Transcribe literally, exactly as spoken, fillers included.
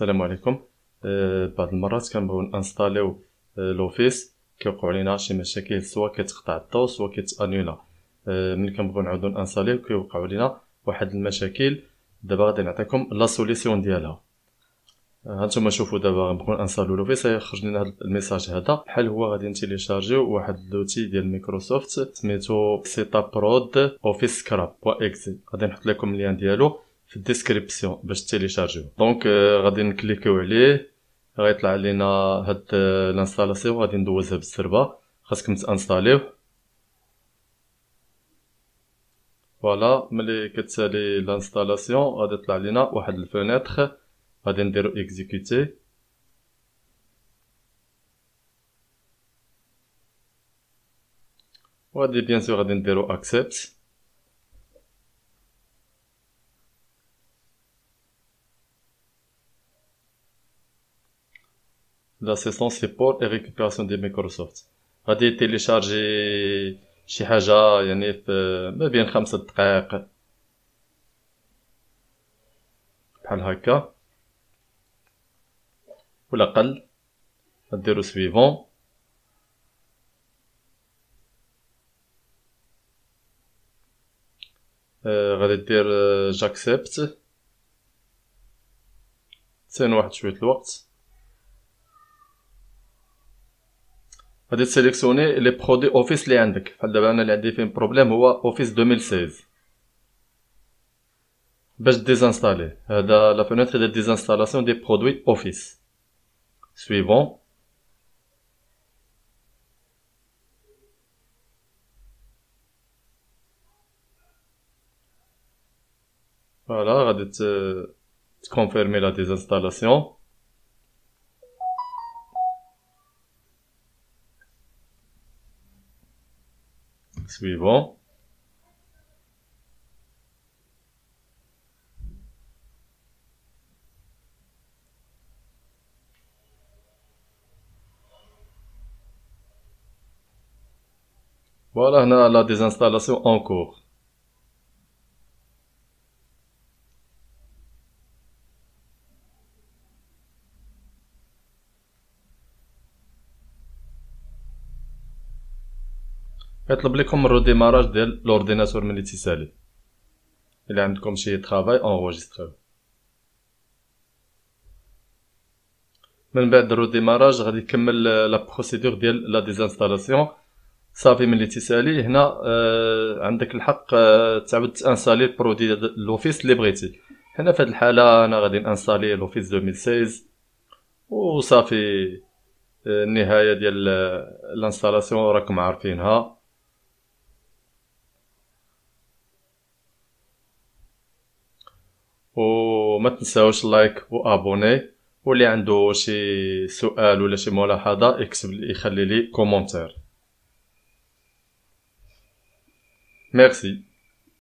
السلام عليكم. أه بعض المرات كنبغيو نانستاليو أه لوفيس كيوقعوا لينا شي مشاكل، سواء كتقطع الضوء سواء كيتانيولا. أه ملي كنبغيو نعاودو نانستاليو كيوقعوا لينا واحد المشاكل. دابا غادي نعطيكم لا سوليسيون ديالها. ها نتوما شوفوا دابا غنبغيو نانستاليو لوفيس، غيخرج لنا هذا الميساج هذا. بحال هو غادي نتيليشارجيو واحد اللوتي ديال مايكروسوفت سميتو سيتاب برود اوفيس سكراب واكسل. غادي نحط لكم اللين ديالو في الديسكريبسيون باش تيليشارجيو. دونك آه غادي نكليكيو عليه، غيطلع لينا هاد آه لانستالاسيون. غادي ندوزها بالسربه، خاصكم تانستاليوه. فوالا ملي كتسالي لانستالاسيون غادي يطلع لينا واحد الفينيتر. غادي نديرو اكزيكوتي. وغادي بيان سور غادي نديرو اكسبت. L'assistance support et récupération de Microsoft. غادي تيليشارجي شي حاجه يعني في ما بين خمسة دقائق بحال هكا ولا قل. نديرو سويفون. آه غادي دير جاكسبت. تسين واحد شويه الوقت. غادي تسيليكسيوني لي برودوي اوفيس اللي عندك. بحال دابا انا اللي عندي فين بروبليم هو اوفيس ألفين وستة عشر باش ديزانستالي. هذا لا فينيتر ديال ديزانستالاسيون دي برودوي اوفيس. سويفون. فوالا غادي تكونفيرمي لا ديزانستالاسيون. Suivant. Voilà, on a la désinstallation en cours. يطلب لكم الروديماراج ديال لورديناتور ملي تيسالي. الى عندكم شي طرافاي اونغوجيستريو. من بعد الروديماراج غادي يكمل لا بروسيدور ديال لا ديزانستالاسيون. صافي ملي تيسالي هنا آه عندك الحق آه تعاود تانسالي برودوي لوفيس اللي بغيتي. هنا في هاد الحاله انا غادي نانسالي لوفيس ألفين وستة عشر وصافي. آه النهايه ديال لانستالاسيون راكم عارفينها. وما تنساوش لايك وابوني، واللي عنده شي سؤال ولا شي ملاحظه يكتب لي، يخلي لي كومونتير. ميرسي.